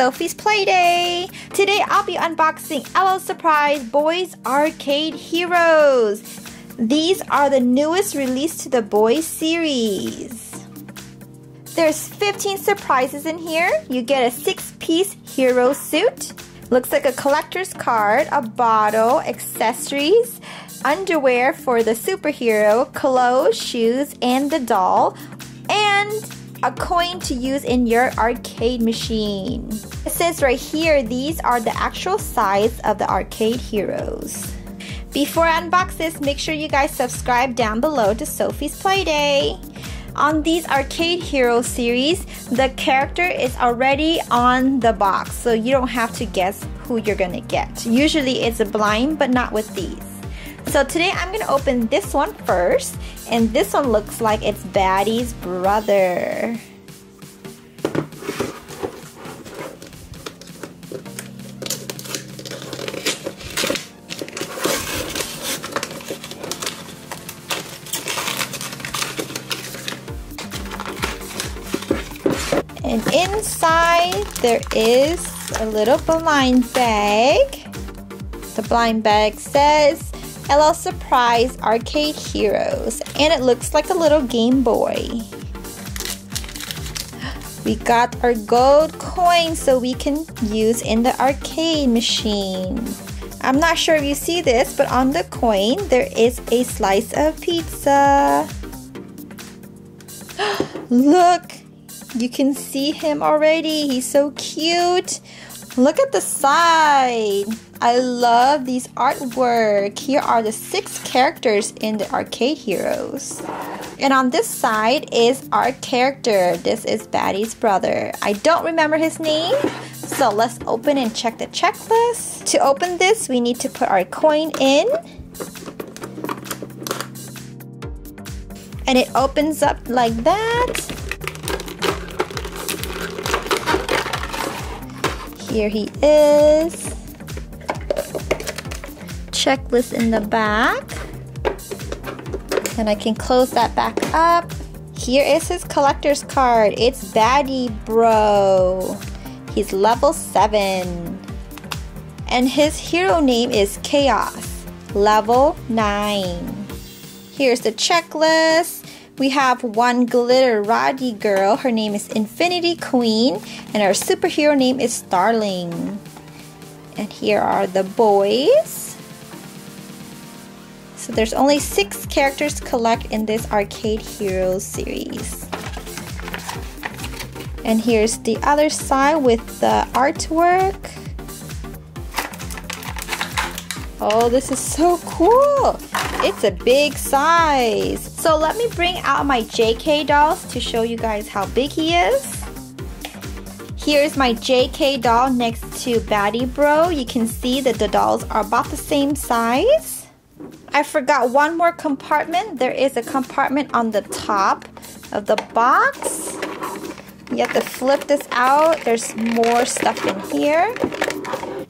Sophie's Play Day! Today I'll be unboxing L.O.L. Surprise Boys Arcade Heroes! These are the newest release to the boys series. There's 15 surprises in here. You get a 6-piece hero suit. Looks like a collector's card, a bottle, accessories, underwear for the superhero, clothes, shoes, and the doll, and a coin to use in your arcade machine. It says right here, these are the actual size of the arcade heroes. Before I unbox this, make sure you guys subscribe down below to Sophie's Play Day. On these arcade hero series, the character is already on the box, so you don't have to guess who you're gonna get. Usually it's a blind, but not with these. So today I'm gonna open this one first, and this one looks like it's Baddie's brother. And inside there is a little blind bag. The blind bag says L.O.L. Surprise Arcade Heroes, and it looks like a little Game Boy. We got our gold coin so we can use in the arcade machine. I'm not sure if you see this, but on the coin there is a slice of pizza. Look! You can see him already. He's so cute. Look at the side. I love these artwork. Here are the 6 characters in the Arcade Heroes. And on this side is our character. This is Baddie's brother. I don't remember his name. So let's open and check the checklist. To open this, we need to put our coin in. And it opens up like that. Here he is. Checklist in the back. And I can close that back up. Here is his collector's card. It's Baddie Bro. He's level 7. And his hero name is Chaos, level 9. Here's the checklist. We have one glitter roddy girl. Her name is Infinity Queen, and her superhero name is Starling. And here are the boys. So there's only 6 characters to collect in this Arcade Heroes series. And here's the other side with the artwork. Oh, this is so cool. It's a big size. So let me bring out my JK dolls to show you guys how big he is. Here's my JK doll next to Baddie Bro. You can see that the dolls are about the same size. I forgot one more compartment. There is a compartment on the top of the box. You have to flip this out. There's more stuff in here.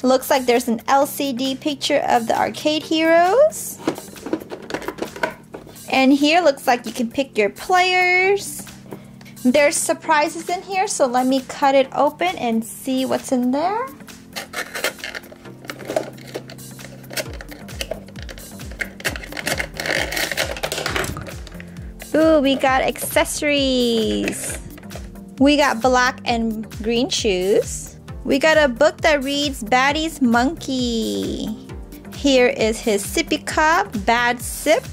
Looks like there's an LCD picture of the Arcade Heroes. And here looks like you can pick your players. There's surprises in here, so let me cut it open and see what's in there. Ooh, we got accessories. We got black and green shoes. We got a book that reads Baddie's Monkey. Here is his sippy cup, Bad Sip.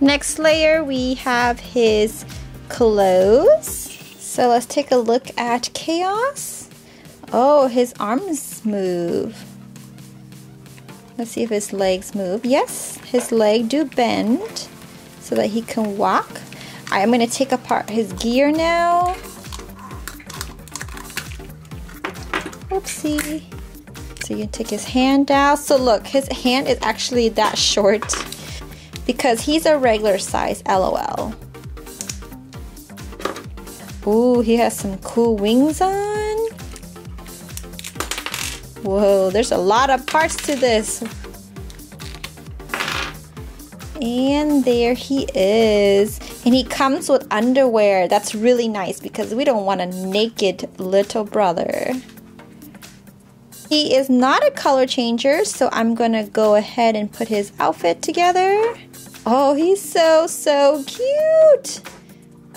Next layer, we have his clothes. So let's take a look at Chaos. Oh, his arms move. Let's see if his legs move. Yes, his legs do bend so that he can walk. I'm gonna take apart his gear now. Oopsie. So you can take his hand out. So look, his hand is actually that short, because he's a regular size, LOL. Ooh, he has some cool wings on. Whoa, there's a lot of parts to this. And there he is. And he comes with underwear. That's really nice because we don't want a naked little brother. He is not a color changer, so I'm gonna go ahead and put his outfit together. Oh, he's so cute.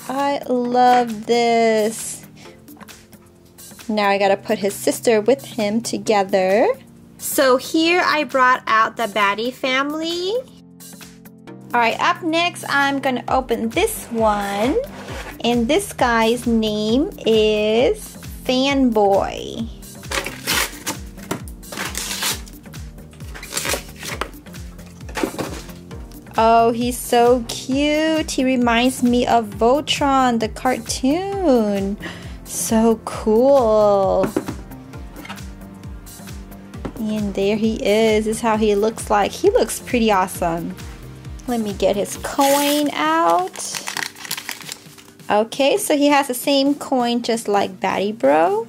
I love this. Now I gotta put his sister with him together. So here I brought out the Baddie family. Alright, up next I'm gonna open this one. And this guy's name is Fanboy. Oh, he's so cute. He reminds me of Voltron, the cartoon. So cool. And there he is. This is how he looks like. He looks pretty awesome. Let me get his coin out. Okay, so he has the same coin just like Baddie Bro.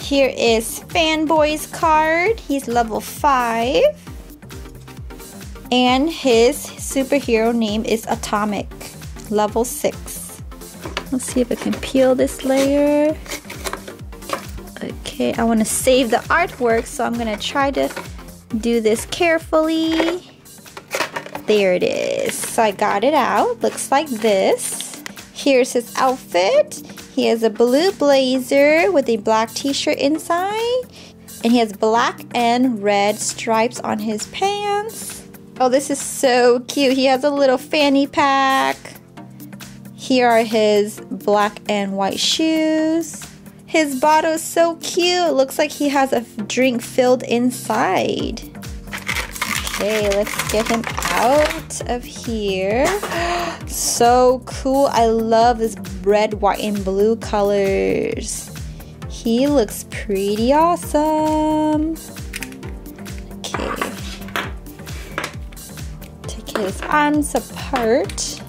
Here is Fanboy's card. He's level 5. And his superhero name is Atomic, level 6. Let's see if I can peel this layer. Okay, I want to save the artwork, so I'm going to try to do this carefully. There it is. So I got it out. Looks like this. Here's his outfit. He has a blue blazer with a black t-shirt inside, and he has black and red stripes on his pants. Oh, this is so cute. He has a little fanny pack. Here are his black and white shoes. His bottle is so cute. It looks like he has a drink filled inside. Okay, let's get him out of here. So cool. I love this red, white, and blue colors. He looks pretty awesome. Okay. Take his arms apart.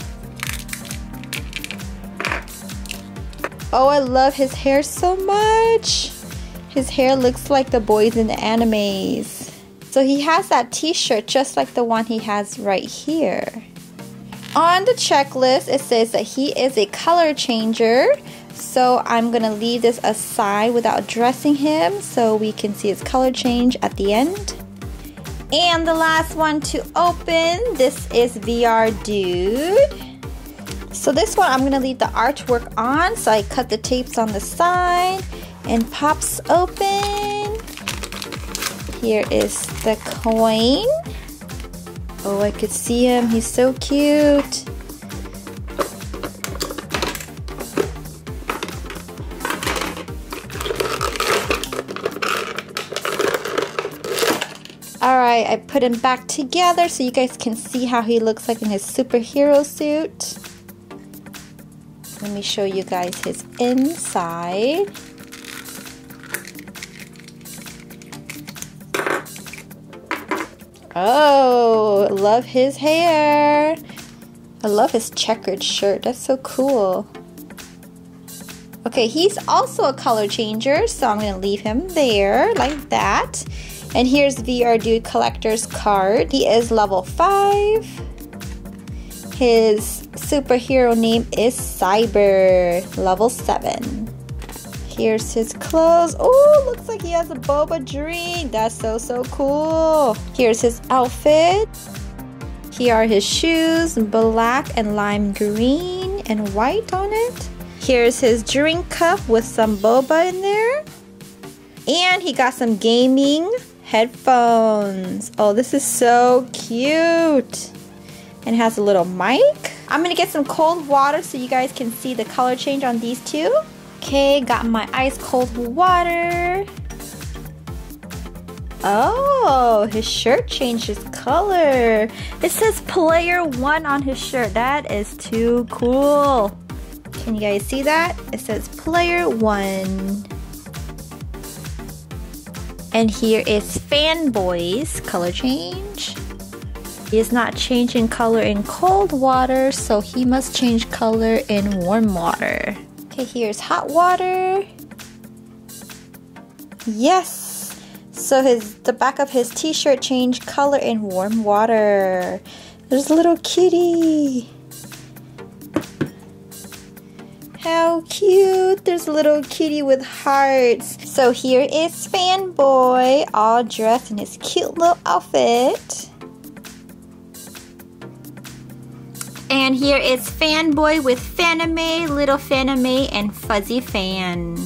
Oh, I love his hair so much. His hair looks like the boys in the animes. So he has that t-shirt just like the one he has right here. On the checklist, it says that he is a color changer. So I'm gonna leave this aside without dressing him so we can see his color change at the end. And the last one to open, this is VR Dude. So this one I'm gonna leave the artwork on, so I cut the tapes on the side and pops open. Here is the coin. Oh, I could see him. He's so cute. All right, I put him back together so you guys can see how he looks like in his superhero suit. Let me show you guys his inside. Oh, love his hair. I love his checkered shirt. That's so cool. Okay, he's also a color changer, so I'm gonna leave him there like that. And here's VR Dude Collector's card. He is level 5. His superhero name is Cyber, level 7. Here's his clothes. Oh, looks like he has a boba drink. That's so cool. Here's his outfit. Here are his shoes, black and lime green and white on it. Here's his drink cup with some boba in there. And he got some gaming headphones. Oh, this is so cute. And it has a little mic. I'm gonna get some cold water so you guys can see the color change on these two. Okay, got my ice cold water. Oh, his shirt changes color. It says player 1 on his shirt. That is too cool. Can you guys see that? It says player 1. And here is Fanboy's color change. He does not change in color in cold water, so he must change color in warm water. Okay, here's hot water. Yes! So the back of his t-shirt changed color in warm water. There's a little kitty. How cute! There's a little kitty with hearts. So here is Fanboy, all dressed in his cute little outfit. And here is Fanboy with Fanime, Little Fanime, and Fuzzy Fan.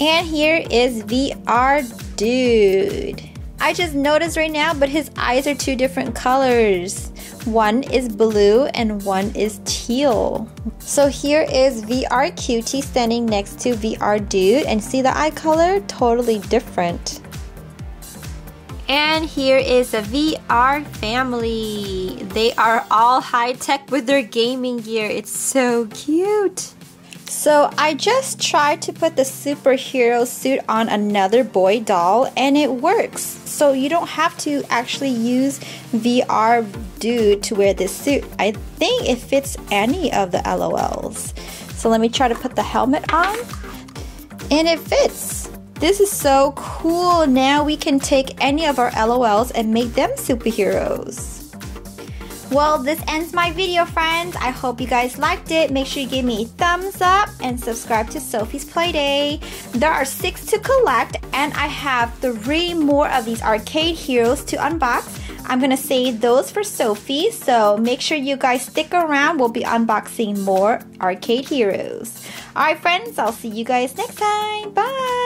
And here is VR Dude. I just noticed right now, but his eyes are two different colors. One is blue and one is teal. So here is VR Cutie standing next to VR Dude, and see the eye color? Totally different. And here is a VR family. They are all high-tech with their gaming gear. It's so cute. So I just tried to put the superhero suit on another boy doll and it works. So you don't have to actually use VR Dude to wear this suit. I think it fits any of the LOLs. So let me try to put the helmet on. And it fits. This is so cool. Now we can take any of our LOLs and make them superheroes. Well, this ends my video, friends. I hope you guys liked it. Make sure you give me a thumbs up and subscribe to Sophie's Play Day. There are 6 to collect, and I have 3 more of these arcade heroes to unbox. I'm gonna save those for Sophie, so make sure you guys stick around. We'll be unboxing more arcade heroes. Alright, friends, I'll see you guys next time. Bye!